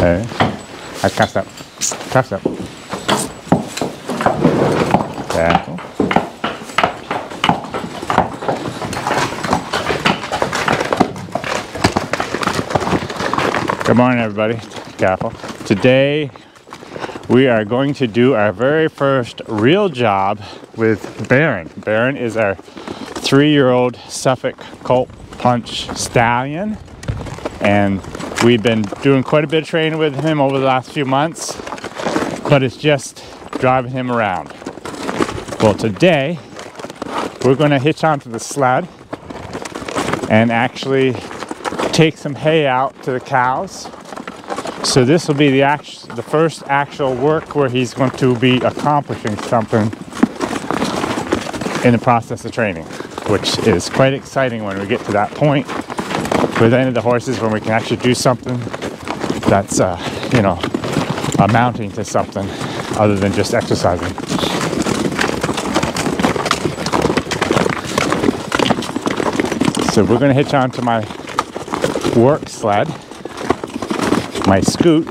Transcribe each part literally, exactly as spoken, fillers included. There. I cast up. Cast up. There. Good morning, everybody. Careful. Today we are going to do our very first real job with Baron. Baron is our three-year-old Suffolk Punch stallion, and we've been doing quite a bit of training with him over the last few months, but it's just driving him around. Well, today we're going to hitch onto the sled and actually take some hay out to the cows. So this will be the, act the first actual work where he's going to be accomplishing something in the process of training, which is quite exciting when we get to that point with any of the horses when we can actually do something that's, uh, you know, amounting to something other than just exercising. So we're going to hitch on to my work sled, my scoot.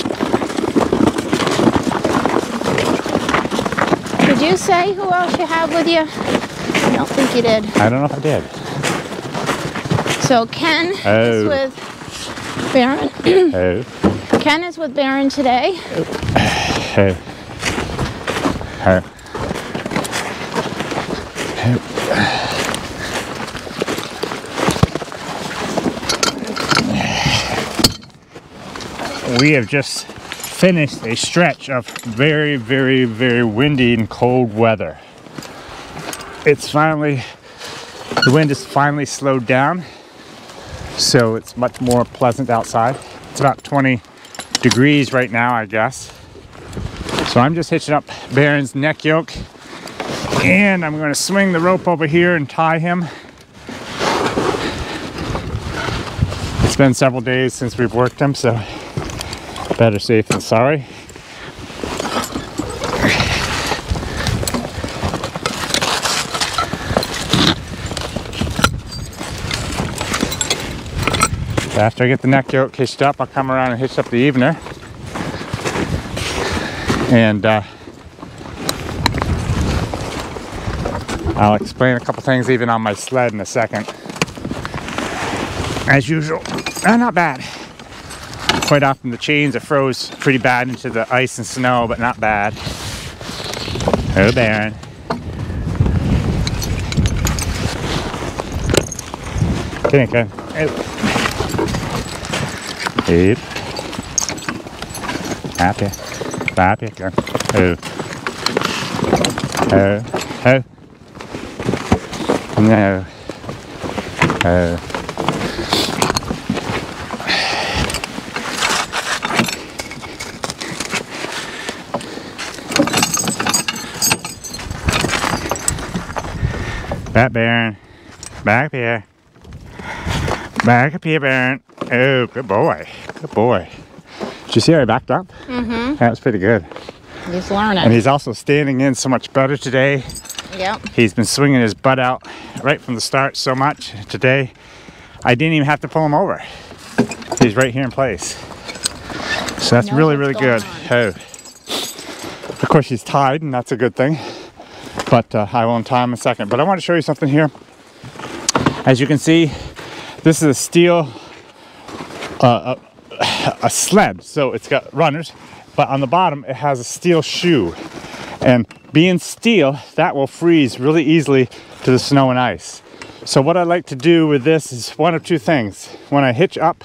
Did you say who else you have with you? I don't think you did. I don't know if I did. So Ken oh. is with Baron. oh. Ken is with Baron today. Oh. Oh. Oh. We have just finished a stretch of very, very, very windy and cold weather. It's finally, the wind has finally slowed down, so it's much more pleasant outside. It's about twenty degrees right now, I guess. So I'm just hitching up Baron's neck yoke, and I'm going to swing the rope over here and tie him. It's been several days since we've worked him, so better safe than sorry. After I get the neck yoke hitched up, I'll come around and hitch up the evener. And uh, I'll explain a couple things even on my sled in a second. As usual, oh, not bad. Quite often the chains are froze pretty bad into the ice and snow, but not bad. Oh, Baron. Come here, Ken. Oh. Hey. Happy. Happy, Ken. Oh. Oh. Oh. No. Oh. Back, Baron. Back up here. Back up here, Baron. Oh, good boy. Good boy. Did you see how he backed up? Mm-hmm. That was pretty good. He's learning. And he's also standing in so much better today. Yep. He's been swinging his butt out right from the start so much. Today, I didn't even have to pull him over. He's right here in place. So that's really, really good. Oh. Of course, he's tied, and that's a good thing. But uh, I will in time in a second. But I want to show you something here. As you can see, this is a steel uh, a, a sled. So it's got runners, but on the bottom it has a steel shoe. And being steel, that will freeze really easily to the snow and ice. So what I like to do with this is one of two things. When I hitch up,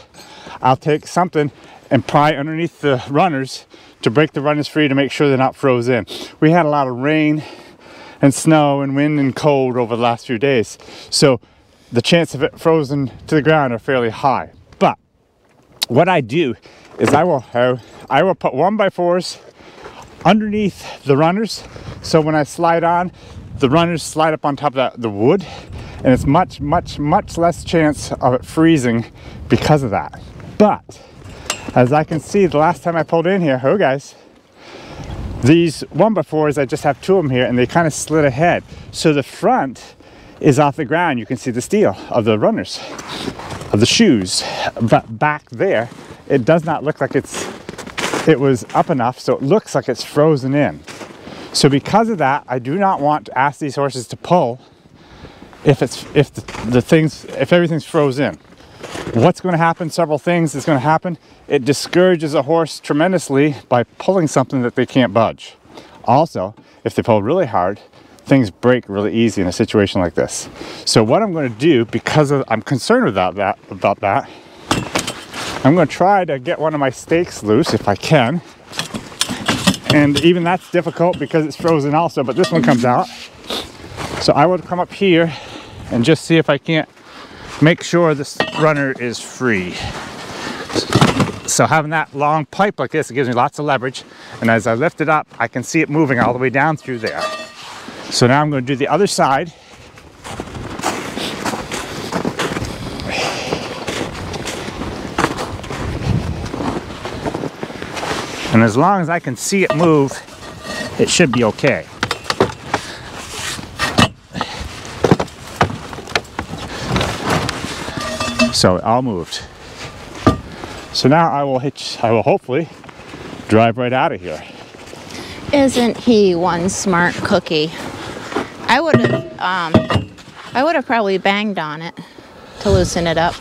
I'll take something and pry underneath the runners to break the runners free to make sure they're not frozen. We had a lot of rain and snow and wind and cold over the last few days, so the chance of it frozen to the ground are fairly high. But what I do is I will uh, I will put one by fours underneath the runners, so when I slide on, the runners slide up on top of that, the wood, and it's much much much less chance of it freezing because of that. But as I can see, the last time I pulled in here, oh guys, these one by fours, I just have two of them here, and they kind of slid ahead. So the front is off the ground. You can see the steel of the runners, of the shoes. But back there, it does not look like it's it was up enough so it looks like it's frozen in. So because of that, I do not want to ask these horses to pull if it's if the, the things if everything's frozen in. What's going to happen? Several things that's going to happen. It discourages a horse tremendously by pulling something that they can't budge. Also, if they pull really hard, things break really easy in a situation like this. So what I'm going to do, because of, I'm concerned about that, about that, I'm going to try to get one of my stakes loose if I can. And even that's difficult because it's frozen also, but this one comes out. So I will come up here and just see if I can't make sure this runner is free. So having that long pipe like this, it gives me lots of leverage. And as I lift it up, I can see it moving all the way down through there. So now I'm going to do the other side. And as long as I can see it move, it should be okay. So it all moved. So now I will hitch, I will hopefully drive right out of here. Isn't he one smart cookie? I would have, um, I would have probably banged on it to loosen it up.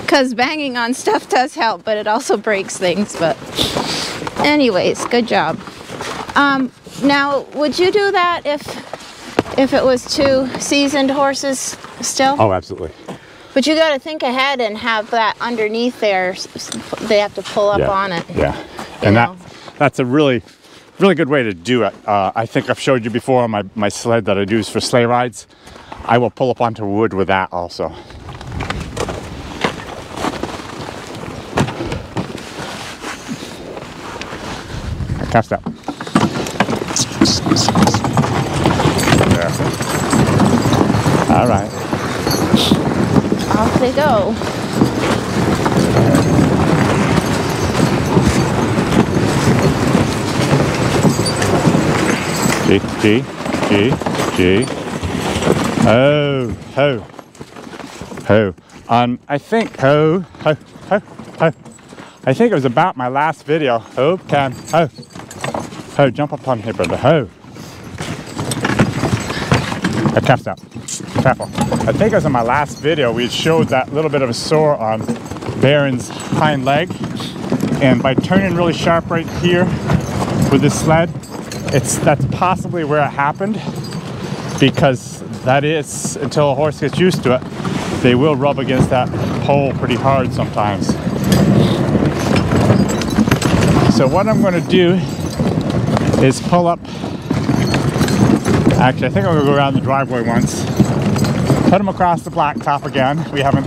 Because banging on stuff does help, but it also breaks things. But anyways, good job. Um, now, would you do that if, if it was two seasoned horses still? Oh, absolutely. But you got to think ahead and have that underneath there. They have to pull up yeah, on it. Yeah, and that, that's a really, really good way to do it. Uh, I think I've showed you before on my, my sled that I do for sleigh rides. I will pull up onto wood with that also. Catch that. There. All right. Off they go. G, G, G, G. Ho, ho, ho. Um, I think, ho, ho, ho, ho. I think it was about my last video. Ho, can, ho. Ho, jump up on here, brother, ho. I tapped out. Careful. I think it was in my last video we showed that little bit of a sore on Baron's hind leg, and by turning really sharp right here with this sled, it's that's possibly where it happened, because that is, until a horse gets used to it, they will rub against that pole pretty hard sometimes. So what I'm going to do is pull up. Actually, I think I'm going to go around the driveway once. Put him across the blacktop again. We haven't,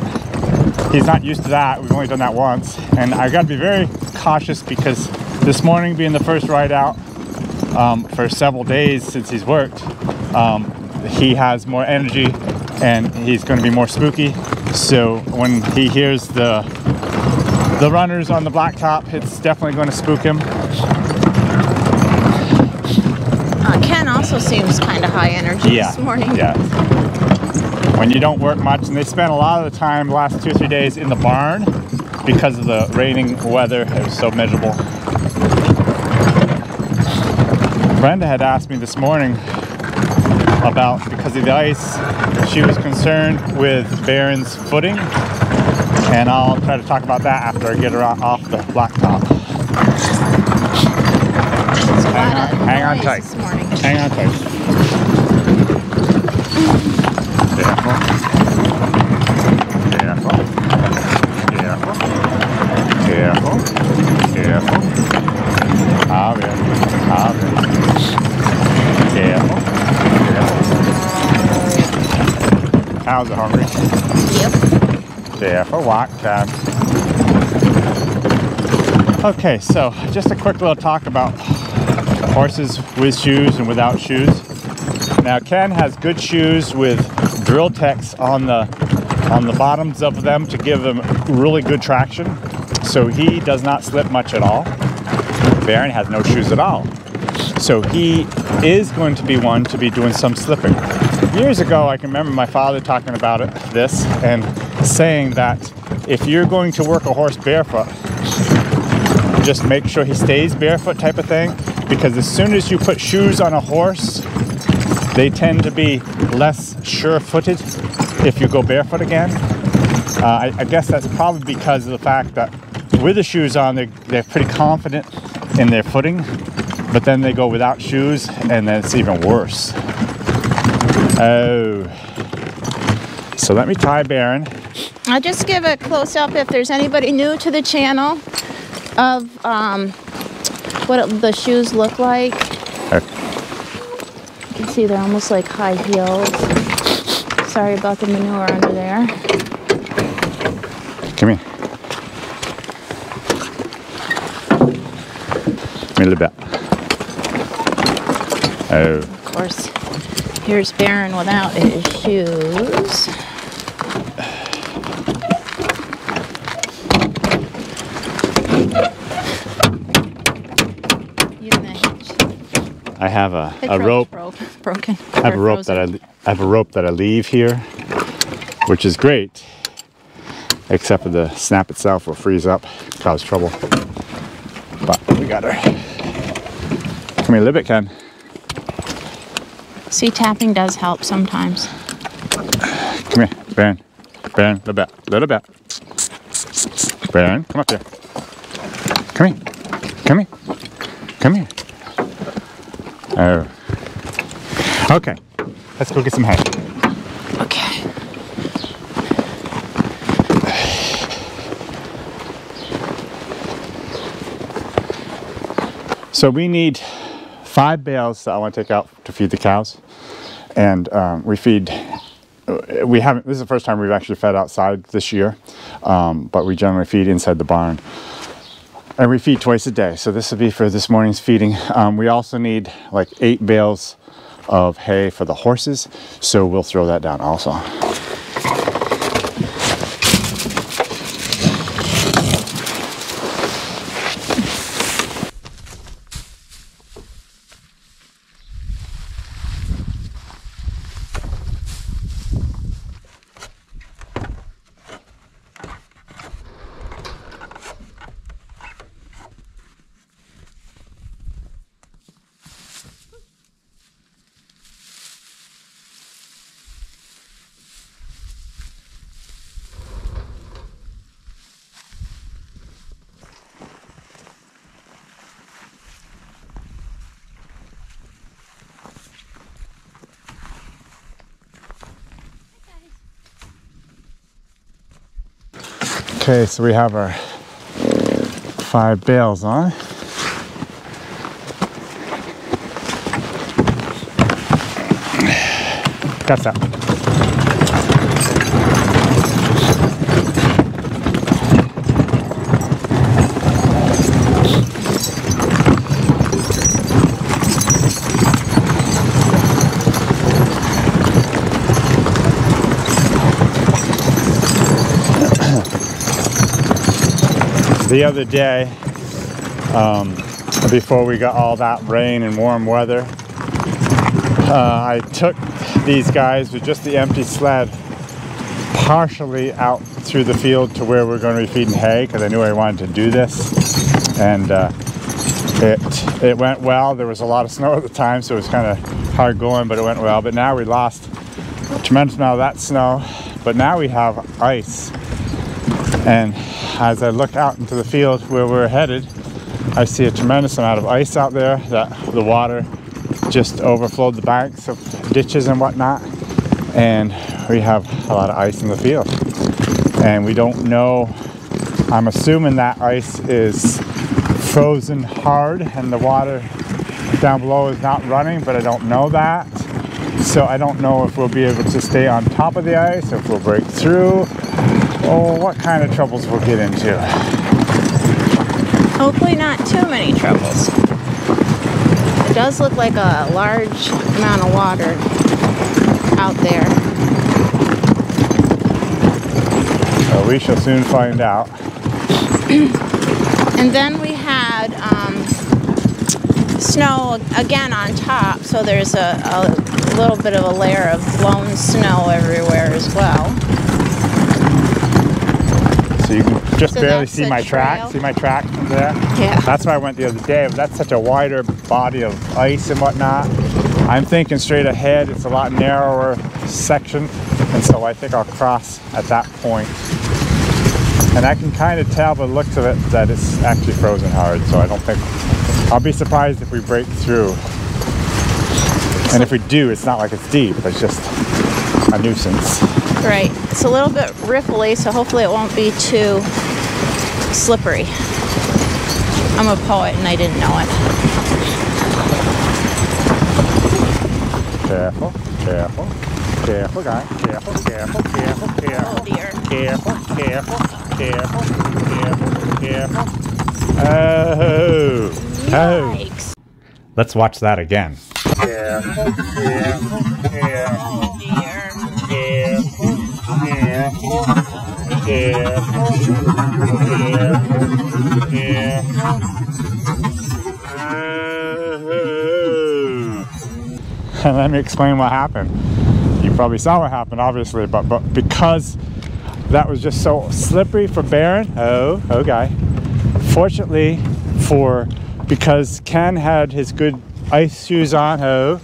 he's not used to that. We've only done that once. And I've got to be very cautious because this morning being the first ride out um, for several days since he's worked, um, he has more energy and he's going to be more spooky. So when he hears the, the runners on the blacktop, it's definitely going to spook him. Also seems kind of high energy yeah, this morning. Yeah. When you don't work much, and they spent a lot of the time the last two or three days in the barn because of the raining weather. It was so miserable. Brenda had asked me this morning about, because of the ice, she was concerned with Baron's footing, and I'll try to talk about that after I get her off the blacktop. Hang on, hang on tight. Hang on tight. Careful. Careful. Careful. Careful. Ah, yeah. Ah, yeah. Careful. Careful. Cows are hungry. Yep. Careful. Walk, time. Okay, so just a quick little talk about horses with shoes and without shoes. Now Ken has good shoes with drill techs on the on the bottoms of them to give them really good traction, so he does not slip much at all. Baron has no shoes at all, so he is going to be one to be doing some slipping. Years ago, I can remember my father talking about it, this, and saying that if you're going to work a horse barefoot, just make sure he stays barefoot type of thing, because as soon as you put shoes on a horse, they tend to be less sure-footed if you go barefoot again. Uh, I, I guess that's probably because of the fact that with the shoes on, they're, they're pretty confident in their footing, but then they go without shoes, and then it's even worse. Oh. So let me tie Baron. I'll just give a close-up if there's anybody new to the channel of um, what it, the shoes look like. Okay. You can see they're almost like high heels. Sorry about the manure under there. Come here. Give me a little bit. Oh. Of course, here's Baron without his shoes. I have a, a rope. rope broken. I have a rope frozen. that I, I have a rope that I leave here, which is great, except for the snap itself will freeze up, cause trouble. But we got her. Come here, a little bit, Ken. See, tapping does help sometimes. Come here, Baron. Baron, little bit, little bit. Baron, come up here. Come here. Come here. Come here. Oh. Okay. Let's go get some hay. Okay. So we need five bales that I want to take out to feed the cows. And um, we feed, we haven't, this is the first time we've actually fed outside this year, um, but we generally feed inside the barn. And we feed twice a day, so this will be for this morning's feeding. Um, we also need like eight bales of hay for the horses, so we'll throw that down also. Okay, so we have our five bales on. Got that. The other day, um, before we got all that rain and warm weather, uh, I took these guys with just the empty sled partially out through the field to where we're going to be feeding hay, because I knew I wanted to do this, and uh, it it went well. There was a lot of snow at the time, so it was kind of hard going, but it went well. But now we lost a tremendous amount of that snow, but now we have ice. And as I look out into the field where we're headed, I see a tremendous amount of ice out there that the water just overflowed the banks of ditches and whatnot. And we have a lot of ice in the field. And we don't know, I'm assuming that ice is frozen hard and the water down below is not running, but I don't know that. So I don't know if we'll be able to stay on top of the ice, if we'll break through. Oh, what kind of troubles we'll get into. Hopefully not too many troubles. It does look like a large amount of water out there. Well, we shall soon find out. And then we had um, snow again on top, so there's a, a little bit of a layer of blown snow everywhere as well. So you can just so barely see my trail. track, see my track from there. Yeah. That's why I went the other day. That's such a wider body of ice and whatnot. I'm thinking straight ahead. It's a lot narrower section, and so I think I'll cross at that point. And I can kind of tell by the looks of it that it's actually frozen hard, so I don't think, I'll be surprised if we break through. And if we do, it's not like it's deep, it's just a nuisance. Right, it's a little bit ripply, so hopefully it won't be too slippery. I'm a poet and I didn't know it. Careful, careful, careful guy, careful, careful, careful, careful. Oh dear. Careful, careful, careful, careful, careful. Oh, oh. Yikes. Let's watch that again. Careful, careful, careful. Oh dear. Careful, careful, careful, careful, careful. And let me explain what happened. You probably saw what happened, obviously, but, but because that was just so slippery for Baron, oh, oh guy. Fortunately for, because Ken had his good ice shoes on, ho,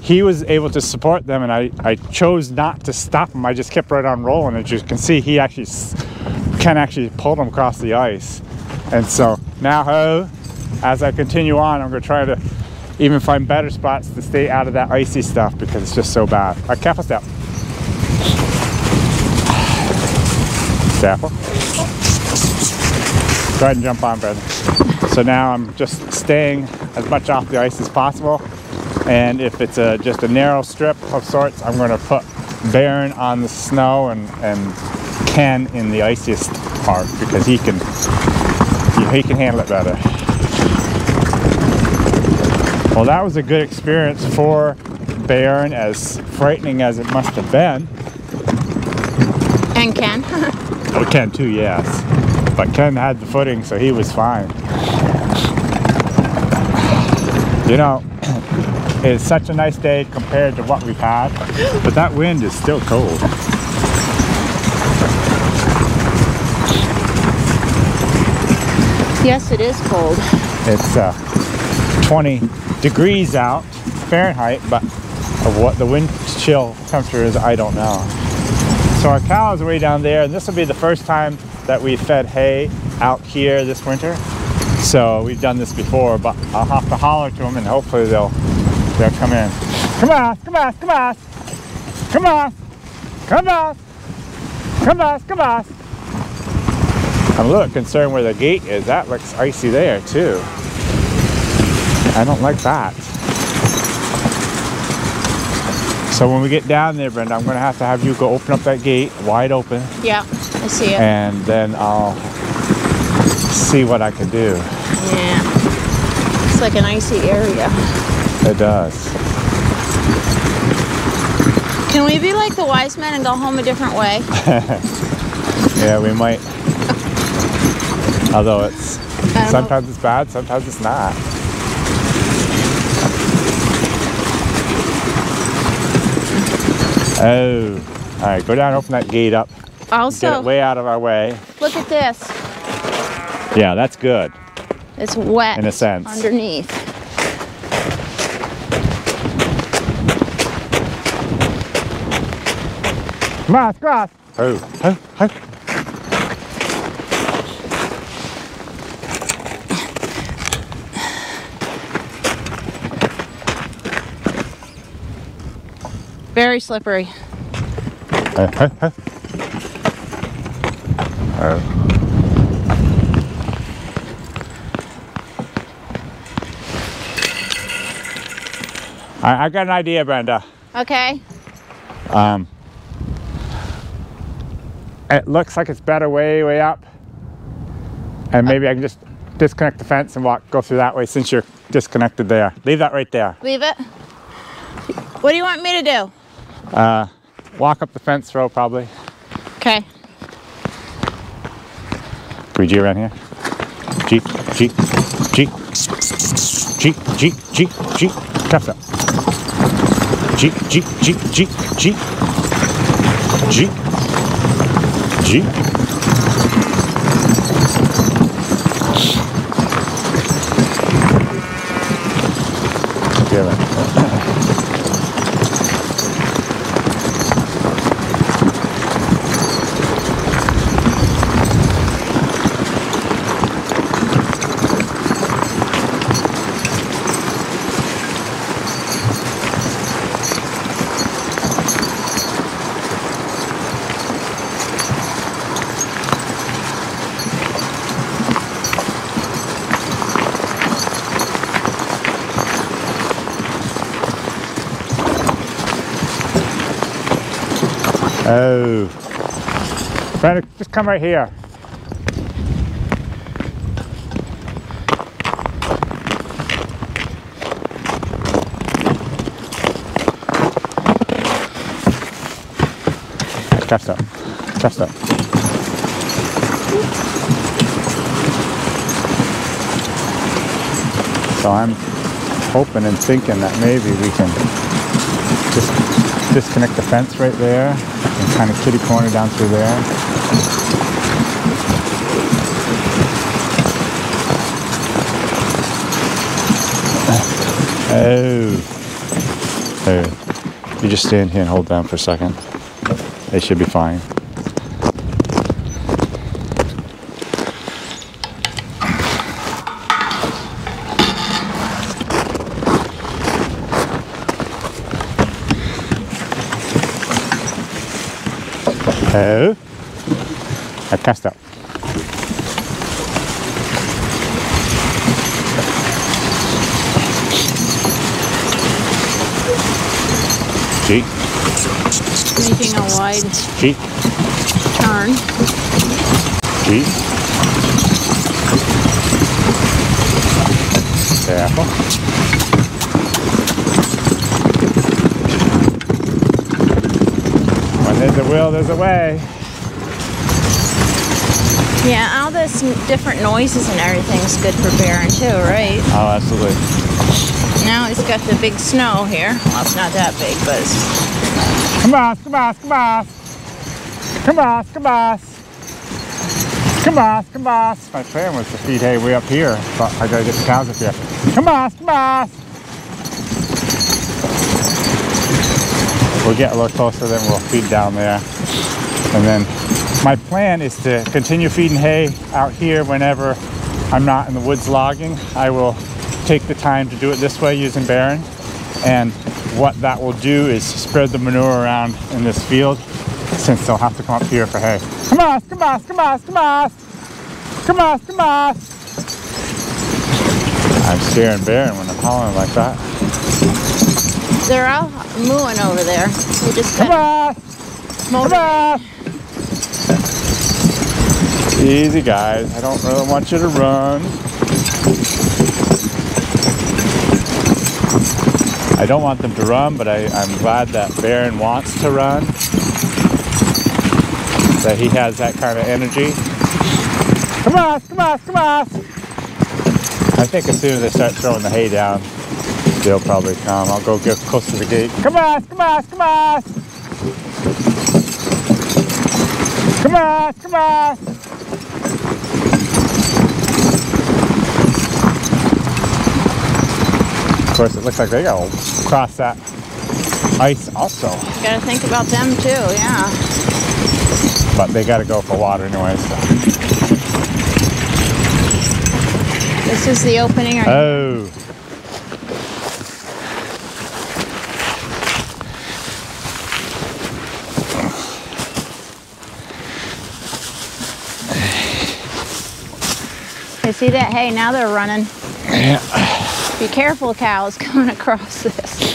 he was able to support them, and I, I chose not to stop him. I just kept right on rolling. As you can see, he actually, Ken actually pulled him across the ice. And so now, ho, as I continue on, I'm gonna try to even find better spots to stay out of that icy stuff because it's just so bad. All right, careful step. Careful. Go ahead and jump on, brother. So now I'm just staying as much off the ice as possible, and if it's a, just a narrow strip of sorts, I'm going to put Baron on the snow and, and Ken in the iciest part because he can, he can handle it better. Well, that was a good experience for Baron, as frightening as it must have been. And Ken. Oh, Ken too, yes. But Ken had the footing, so he was fine. You know, it's such a nice day compared to what we've had, but that wind is still cold. Yes, it is cold. It's uh, twenty degrees out Fahrenheit, but of what the wind chill temperature is, I don't know. So our cow is way down there, and this will be the first time that we fed hay out here this winter. So we've done this before, but I'll have to holler to them and hopefully they'll they'll come in. Come on, come on, come on, come on, come on, come on, come on. I'm a little concerned where the gate is. That looks icy there too. I don't like that. So when we get down there, Brenda, I'm gonna have to have you go open up that gate wide open. Yeah, I see it. And then I'll see what I can do. Yeah. It's like an icy area. It does. Can we be like the wise men and go home a different way? Yeah, we might. Although it's sometimes know. It's bad, sometimes it's not. Oh. Alright, go down and open that gate up. Also, get it way out of our way. Look at this. Yeah, that's good. It's wet in a sense underneath. Come on, come on. Oh, oh, oh. Very slippery. Oh, oh, oh. Oh. I got an idea, Brenda. Okay. Um, it looks like it's better way, way up. And maybe okay. I can just disconnect the fence and walk, go through that way since you're disconnected there. Leave that right there. Leave it? What do you want me to do? Uh, walk up the fence row, probably. Okay. Can we G around here? G, G, G, G, G, G, G. Cuffs up. Jeep, jeep, jeep, jeep, jeep, jeep, jeep, Oh. Brenda, just come right here. Cast up. Cast up. So I'm hoping and thinking that maybe we can just disconnect the fence right there and kind of kitty corner down through there. Oh. Oh. You just stand here and hold down for a second. They should be fine. Oh, I cast up. Gee. Making a wide G. turn. G. Careful. When there's a will, there's a way. Yeah, all this different noises and everything's good for bearing too, right? Oh, absolutely. Now it's got the big snow here. Well, it's not that big, but it's... Come on, come on, come on. Come on, come on. Come on, come on. My plan was to feed hay way up here, but I gotta get the cows up here. Come on, come on. We'll get a little closer, then we'll feed down there. And then my plan is to continue feeding hay out here whenever I'm not in the woods logging. I will take the time to do it this way using bearing. And what that will do is spread the manure around in this field, since they'll have to come up here for hay. Come on, come on, come on, come on, come on, come on. I'm staring barren when I'm hollering like that. They're all mooing over there. We just come on, come on. Easy, guys. I don't really want you to run. I don't want them to run, but I, I'm glad that Baron wants to run. That he has that kind of energy. Come on, come on, come on! I think as soon as they start throwing the hay down, they'll probably come. I'll go get close to the gate. Come on, come on, come on! Come on, come on! Of course, it looks like they gotta cross that ice also. You gotta think about them too, yeah. But they gotta go for water anyway, so. This is the opening. Oh. You see that? Hey, now they're running. Yeah. Be careful, cows, coming across this.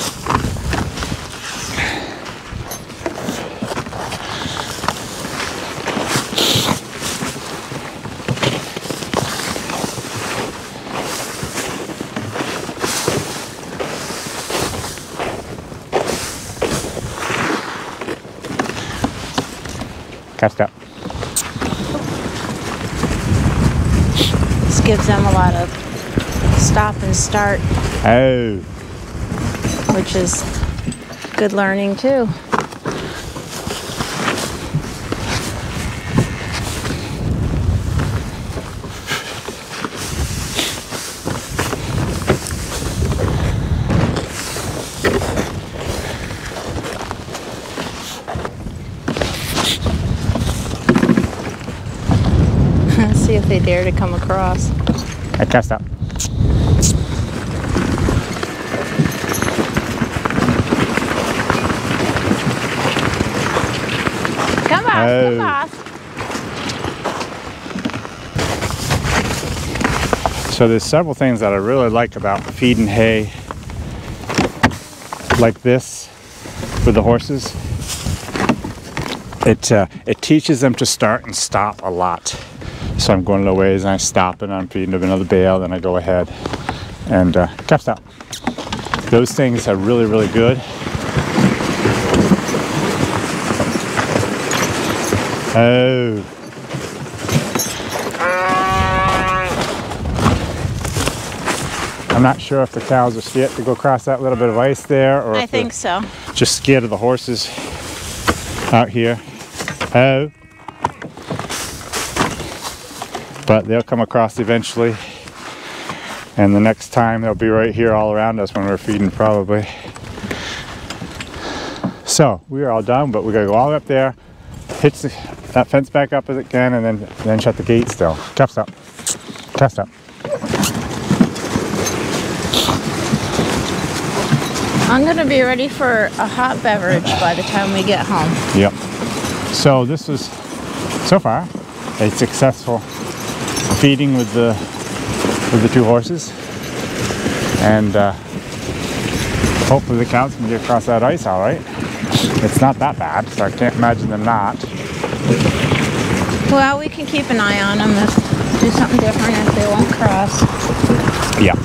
Cast up. This gives them a lot of stop and start. Oh. Which is good learning too. Let's see if they dare to come across. I cast up. Come on. So there's several things that I really like about feeding hay like this with the horses. it uh, it teaches them to start and stop a lot. So I'm going a little ways and I stop and I'm feeding them another bale, then I go ahead and uh, cap stop. Those things are really, really good. Oh. I'm not sure if the cows are scared to go across that little bit of ice there, or I think so. Just scared of the horses out here. Oh. But they'll come across eventually. And the next time they'll be right here all around us when we're feeding, probably. So we are all done, but we gotta go all the way up there, hitch the, that fence back up as it can, and then then shut the gate still. Cap stop. Cap stop. I'm gonna be ready for a hot beverage by the time we get home. Yep. So this is, so far, a successful feeding with the with the two horses, and uh, hopefully the cows can get across that ice all right. It's not that bad, so I can't imagine them not. Well, we can keep an eye on them if do something different if they won't cross. Yeah.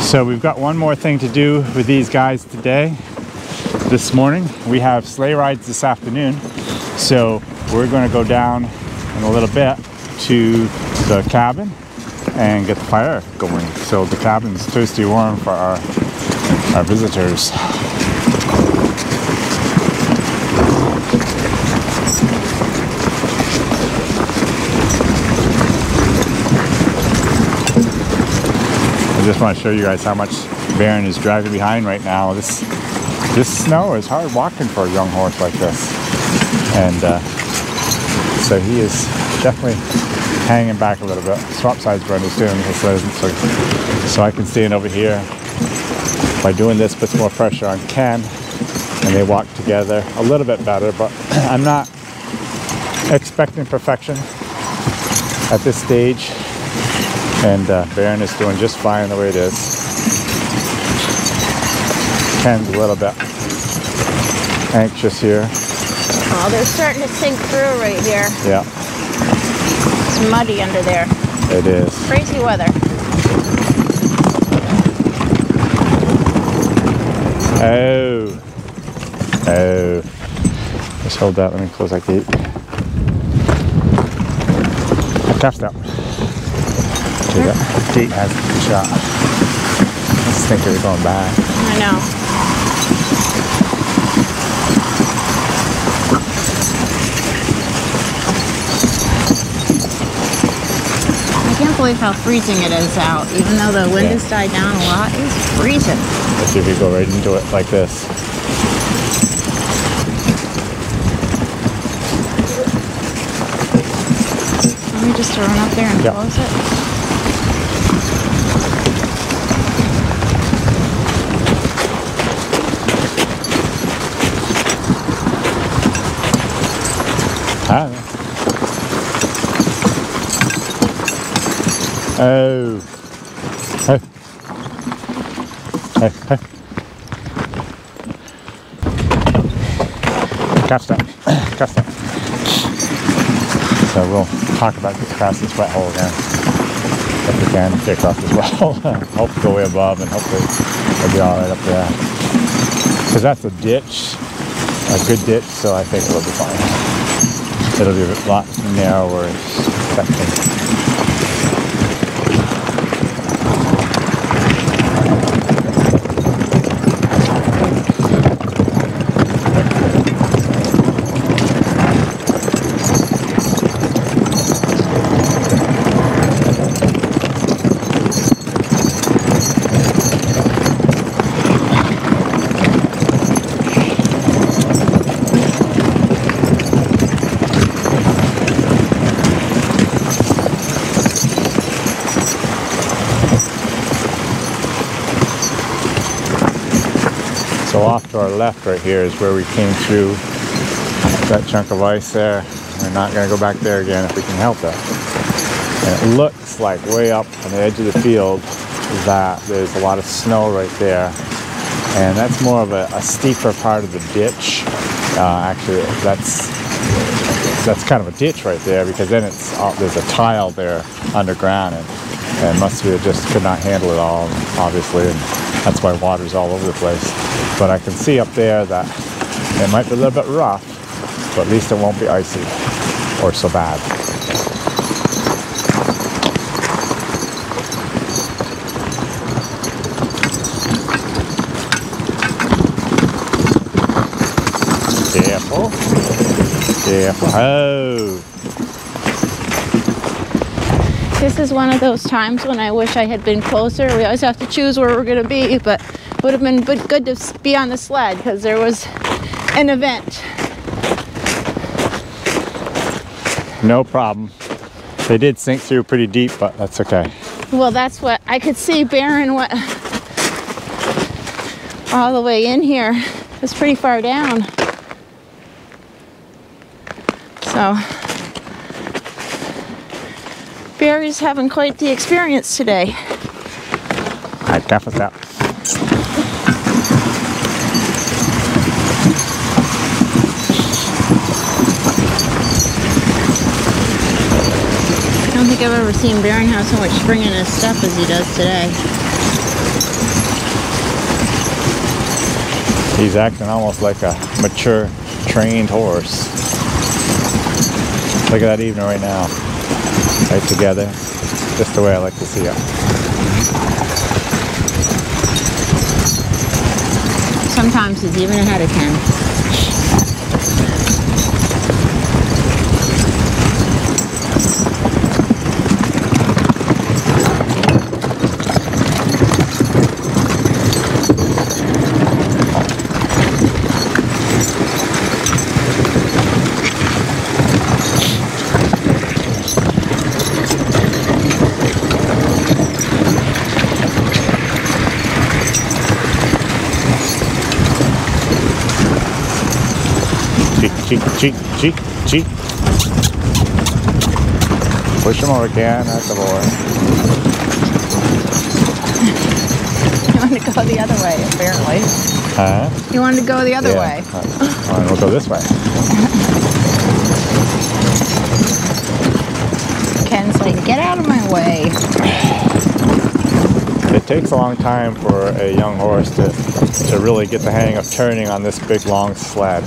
So we've got one more thing to do with these guys today. This morning, we have sleigh rides this afternoon. So we're gonna go down in a little bit to the cabin and get the fire going. So the cabin's toasty warm for our, our visitors. I just want to show you guys how much Baron is dragging behind right now. This this snow is hard walking for a young horse like this. And uh, so he is definitely hanging back a little bit. Swap sides Brenda's doing this, so I can stand over here. By doing this, puts more pressure on Ken, and they walk together a little bit better, but I'm not expecting perfection at this stage. And uh, Baron is doing just fine the way it is. Ken's a little bit anxious here. Oh, they're starting to sink through right here. Yeah. It's muddy under there. It is. Crazy weather. Oh. Oh. Just hold that. Let me close that gate. Cap stop. Okay, that gate has to be shot. I just think they're going by. I know. I can't believe how freezing it is out. Even though the wind yeah. has died down a lot, it's freezing. Let's see if we go right into it like this. Let me just run up there and yep. close it. Ah. Oh. Hey. Hey, hey. Cap stop. Cap stop. So we'll talk about the cross this wet hole again. If we can get across this wet hole. Hopefully go way above and hopefully it'll be alright up there. Because that's a ditch. A good ditch, so I think it'll be fine. It'll be a lot narrower section. Our left right here is where we came through that chunk of ice there. We're not going to go back there again if we can help that. And it looks like way up on the edge of the field that there's a lot of snow right there. and that's more of a, a steeper part of the ditch. Uh, actually, that's that's kind of a ditch right there, because then it's all, there's a tile there underground, and and Mustvia just could not handle it all, obviously, and that's why water's all over the place. But I can see up there that it might be a little bit rough, but at least it won't be icy or so bad. Careful. Careful. Oh. This is one of those times when I wish I had been closer. We always have to choose where we're going to be, but it would have been good to be on the sled because there was an event. No problem. They did sink through pretty deep, but that's okay. Well, that's what I could see. Barron went all the way in here. It was pretty far down. So Barry's having quite the experience today. All right, careful with that. I don't think I've ever seen Barron have so much spring in his step as he does today. He's acting almost like a mature, trained horse. Look at that evening right now. Right together. Just the way I like to see it. Sometimes he's even ahead of Ken. Cheek, cheek, cheek, cheek. Push him over again at the board. You want to go the other way, apparently. Huh? You wanted to go the other yeah. way. All right, we'll go this way. Ken's like, get out of my way. It takes a long time for a young horse to, to really get the hang of turning on this big, long sled.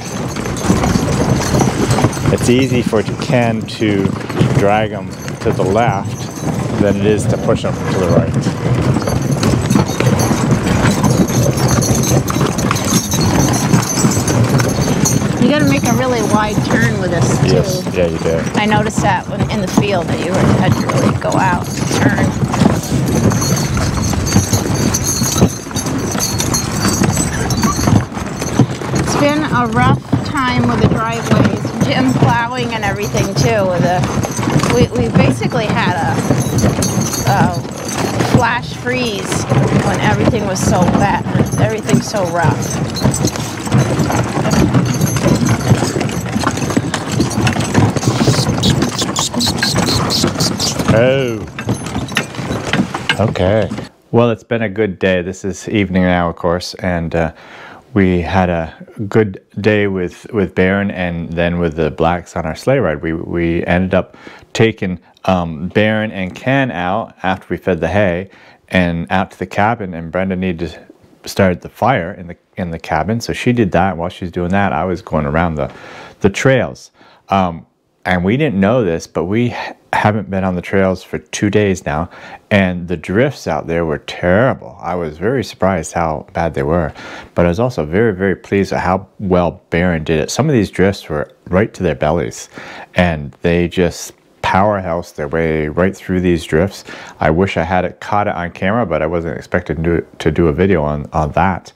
It's easy for Ken to drag him to the left than it is to push him to the right. You got to make a really wide turn with this too. Yes, yeah, you do. I noticed that when, in the field that you had to really go out and turn. It's been a rough time with the driveways. Jim plowing and everything too. With a, we, we basically had a, a flash freeze when everything was so wet, everything's so rough. Oh, okay. Well, it's been a good day. This is evening now, of course, and uh, we had a good day with, with Barron and then with the blacks on our sleigh ride. We, we ended up taking um, Barron and Ken out after we fed the hay and out to the cabin, and Brenda needed to start the fire in the, in the cabin. So she did that, and while she was doing that, I was going around the, the trails. Um, and we didn't know this, but we haven't been on the trails for two days now, and the drifts out there were terrible. I was very surprised how bad they were, but I was also very, very pleased at how well Barron did it. Some of these drifts were right to their bellies, and they just powerhoused their way right through these drifts. I wish I had it caught it on camera, but I wasn't expected to do, to do a video on, on that.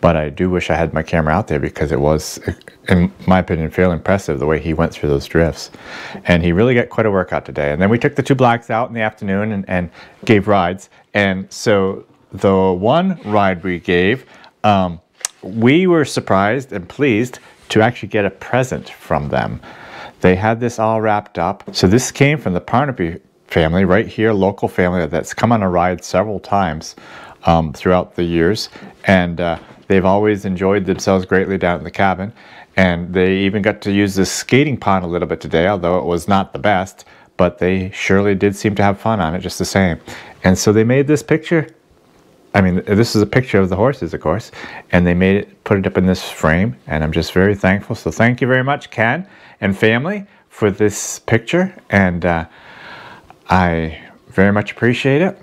But I do wish I had my camera out there, because it was, in my opinion, fairly impressive the way he went through those drifts. And he really got quite a workout today. And then we took the two blacks out in the afternoon and, and gave rides. And so the one ride we gave, um, we were surprised and pleased to actually get a present from them. They had this all wrapped up. So this came from the Parnaby family right here, local family that's come on a ride several times. um, throughout the years, and uh, they've always enjoyed themselves greatly down in the cabin. And they even got to use this skating pond a little bit today, although it was not the best, but they surely did seem to have fun on it just the same. And so they made this picture. I mean, this is a picture of the horses, of course, and they made it, put it up in this frame, and I'm just very thankful. So thank you very much, Ken and family, for this picture, and uh, I very much appreciate it.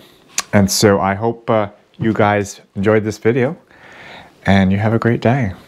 And so I hope uh, you guys enjoyed this video, and you have a great day.